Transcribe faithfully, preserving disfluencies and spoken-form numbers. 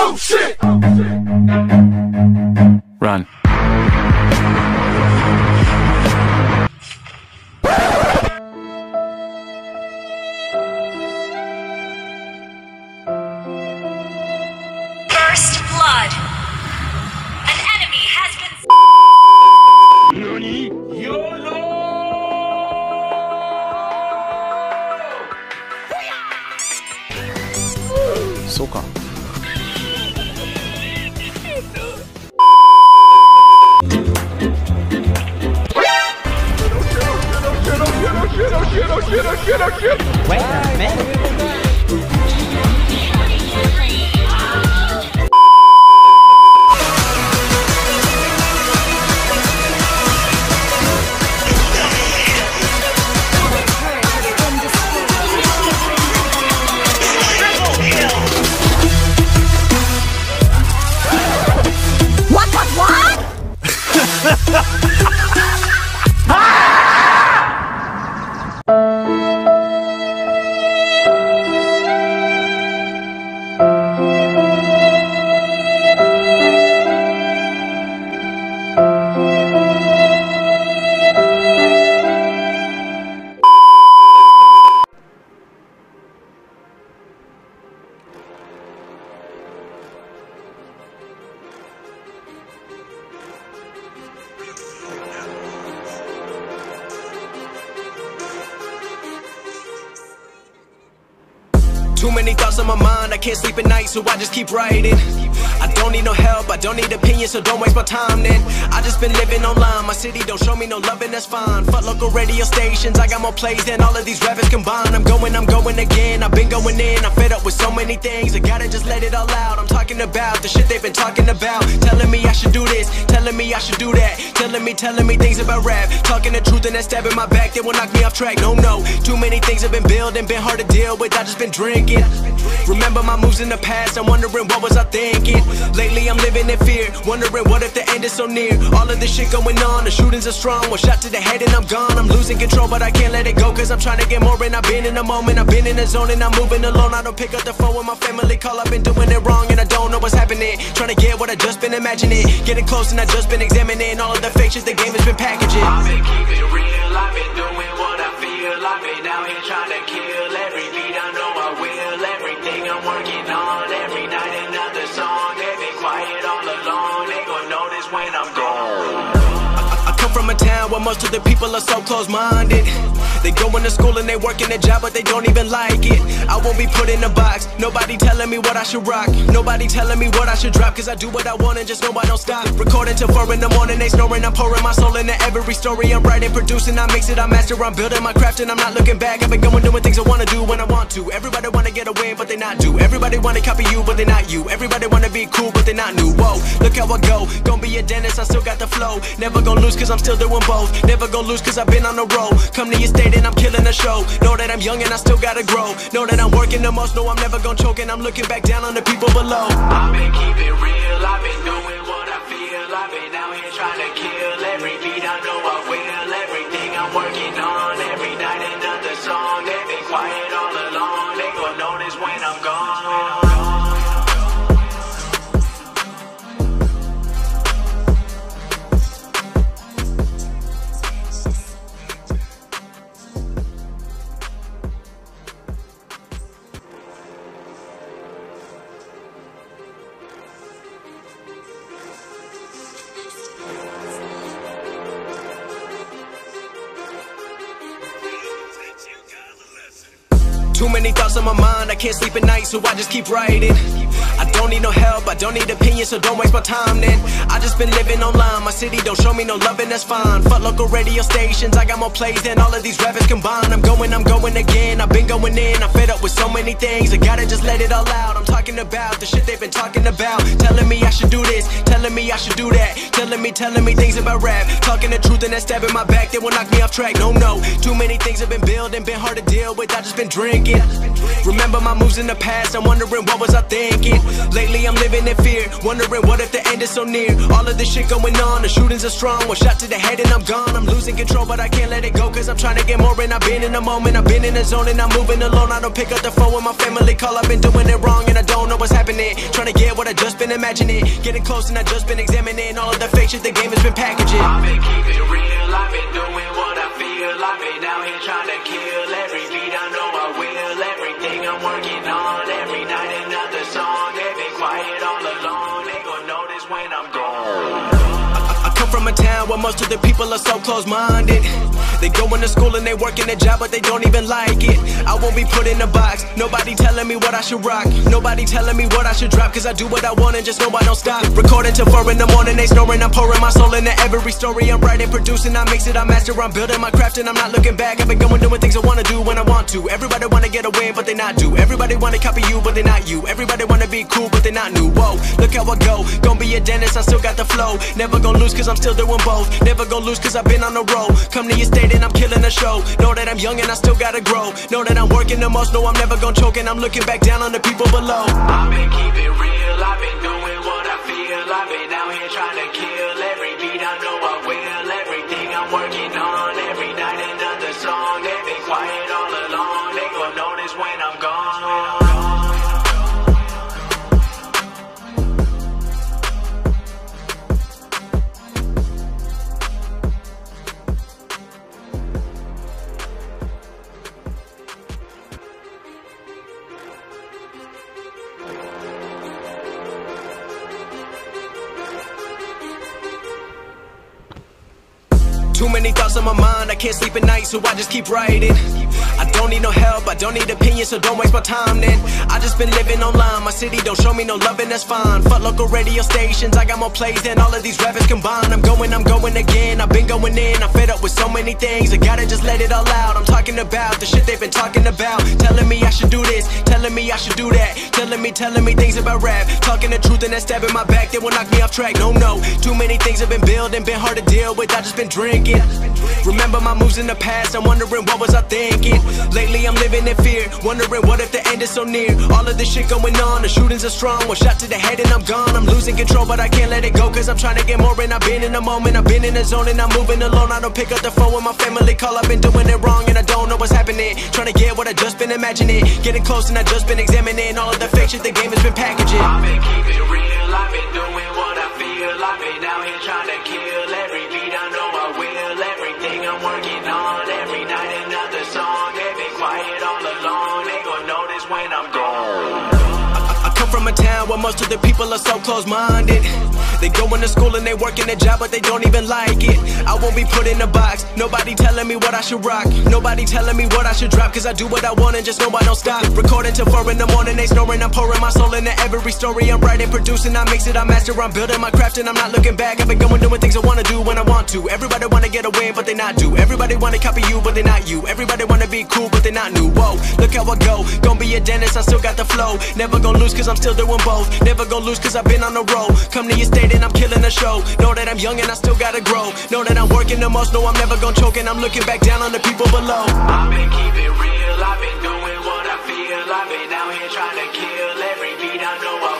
Oh shit! Oh shit! Run. First blood. An enemy has been Nani? YOLO! So calm. Shit, oh shit, oh shit. Wait a minute. What, what, what? Too many thoughts on my mind, I can't sleep at night, so I just keep writing. I don't need no help, I don't need opinions, so don't waste my time then. I just been living online, my city don't show me no loving, that's fine. Fuck local radio stations, I got more plays than all of these rappers combined. I'm going, I'm going again, I've been going in, I'm fed up with so many things. I gotta just let it all out, I'm talking about the shit they've been talking about. Telling me I should do this, telling me I should do that. Telling me, telling me things about rap. Talking the truth and that stab in my back, they will knock me off track, no, no. Too many things have been building, been hard to deal with, I just been drinking. Remember my moves in the past, I'm wondering what was I thinking. Lately I'm living in fear, wondering what if the end is so near. All of this shit going on, the shootings are strong. One shot to the head and I'm gone. I'm losing control but I can't let it go, cause I'm trying to get more. And I've been in the moment, I've been in the zone, and I'm moving alone. I don't pick up the phone when my family call, I've been doing it wrong and I don't know what's happening. Trying to get what I just been imagining, getting close and I just been examining all of the fake shit the game has been packaging. I've been keeping real, I've been doing what I feel, I've been out here trying to kill every beat I know. I'm working on every night, another song. They've been quiet all along, they gon' notice when I'm gone. I, I come from a town where most of the people are so close-minded. They going to school and they working a job, but they don't even like it. I won't be put in a box, nobody telling me what I should rock, nobody telling me what I should drop, cause I do what I want and just know I don't stop. Recording till four in the morning, they snoring, I'm pouring my soul into every story. I'm writing, producing, I mix it, I master, I'm building my craft and I'm not looking back. I've been going doing things I wanna do when I want to. Everybody wanna get away, but they not do. Everybody wanna copy you, but they not you. Everybody wanna be cool, but they not new. Whoa, look how I go, gon' be a dentist, I still got the flow. Never gon' lose cause I'm still doing both, never gon' lose cause I've been on the road. Come to your state and I'm killing the show. Know that I'm young and I still gotta grow. Know that I'm working the most, know I'm never gonna choke. And I'm looking back down on the people below. I've been keeping real, I've been doing what I feel. I've been out here trying to kill every beat, I know I will. Everything I'm working on, every night another song. They've been quiet all along, they gon' notice when I'm gone. Too many thoughts on my mind, I can't sleep at night, so I just keep writing. I don't need no help, I don't need opinions, so don't waste my time then. I just been living online, my city don't show me no loving, that's fine. Fuck local radio stations, I got more plays than all of these rappers combined. I'm going, I'm going again, I've been going in, I'm fed up with so many things. I gotta just let it all out, I'm talking about the shit they've been talking about. Telling me I should do this, telling me I should do that. Telling me, telling me things about rap. Talking the truth and that stab in my back, they will knock me off track, no, no. Too many things have been building, been hard to deal with, I just been drinking. Remember my moves in the past, I'm wondering what was I thinking. Lately I'm living in fear, wondering what if the end is so near. All of this shit going on, the shootings are strong. One shot to the head and I'm gone. I'm losing control but I can't let it go, cause I'm trying to get more. And I've been in the moment, I've been in the zone, and I'm moving alone. I don't pick up the phone when my family call, I've been doing it wrong and I don't know out what's happening. Trying to get what I just been imagining. Getting close and I just been examining all of the fake shit the game has been packaging. I've been keeping it real, I've been doing what I feel. I've been out here trying to kill every beat, I know I will. Everything I'm working on, every night another song. They've been quiet all along, they gon' notice when I'm gone. I, I come from a town where most of the people are so close-minded. They going to school and they working a job, but they don't even like it. I won't be put in a box. Nobody telling me what I should rock. Nobody telling me what I should drop. Cause I do what I want and just know I don't stop. Recording till four in the morning, they snoring. I'm pouring my soul into every story. I'm writing, producing, I mix it, I master. I'm building my craft and I'm not looking back. I've been going doing things I wanna do when I want to. Everybody wanna get away, but they not do. Everybody wanna copy you, but they not you. Everybody wanna be cool, but they not new. Whoa, look how I go. Gonna be a dentist, I still got the flow. Never gonna lose cause I'm still doing both. Never gonna lose cause I've been on the road. Come to your state and I'm killing the show. Know that I'm young and I still gotta grow. Know that I'm working the most. Know I'm never gonna choke, and I'm looking back down on the people below. I've been keeping real, I've been doing what I feel. I've been out here trying to kill every beat, I know I will. Everything I'm working on, every night another song. They've been quiet all along, they gon' notice when I'm gone. Too many thoughts on my mind, I can't sleep at night, so I just keep writing. I don't need no help, I don't need opinions, so don't waste my time then. I just been living online, my city don't show me no loving, that's fine. Fuck local radio stations, I got more plays than all of these rappers combined. I'm going, I'm going again, I've been going in, I'm fed up with so many things. I gotta just let it all out, I'm talking about the shit they've been talking about. Telling me I should do this, telling me I should do that. Telling me, telling me things about rap. Talking the truth and that stab in my back, they will knock me off track, no, no. Too many things have been building, been hard to deal with, I just been drinking. Remember my moves in the past, I'm wondering what was I thinking. Lately I'm living in fear, wondering what if the end is so near. All of this shit going on, the shootings are strong. One shot to the head and I'm gone. I'm losing control but I can't let it go, cause I'm trying to get more. And I've been in the moment, I've been in the zone, and I'm moving alone. I don't pick up the phone when my family call, I've been doing it wrong and I don't know what's happening. Trying to get what I just been imagining. Getting close and I just been examining all of the fake shit the game has been packaging. I've been keeping real, I've been doing what I feel. I've been out here trying to kill every beat, I know I will. Everything I'm working on, every night another song. They've been quiet all along, they gon' notice when I'm gone. I, I come from a town where most of the people are so close-minded. They going to school and they working a job, but they don't even like it. I won't be put in a box. Nobody telling me what I should rock. Nobody telling me what I should drop. Cause I do what I want and just know I don't stop. Recording till four in the morning, they snoring. I'm pouring my soul into every story. I'm writing, producing, I mix it, I master. I'm building my craft and I'm not looking back. I've been going doing things I wanna do when I want to. Everybody wanna get away, but they not do. Everybody wanna copy you, but they not you. Everybody wanna be cool, but they not new. Whoa, look how I go. Gonna be a dentist, I still got the flow. Never gonna lose cause I'm still doing both. Never gonna lose cause I've been on the road. Come to your state and I'm killing the show. Know that I'm young and I still gotta grow. Know that I'm working the most. Know I'm never gonna choke, and I'm looking back down on the people below. I've been keeping real, I've been doing what I feel. I've been out here trying to kill every beat, I know I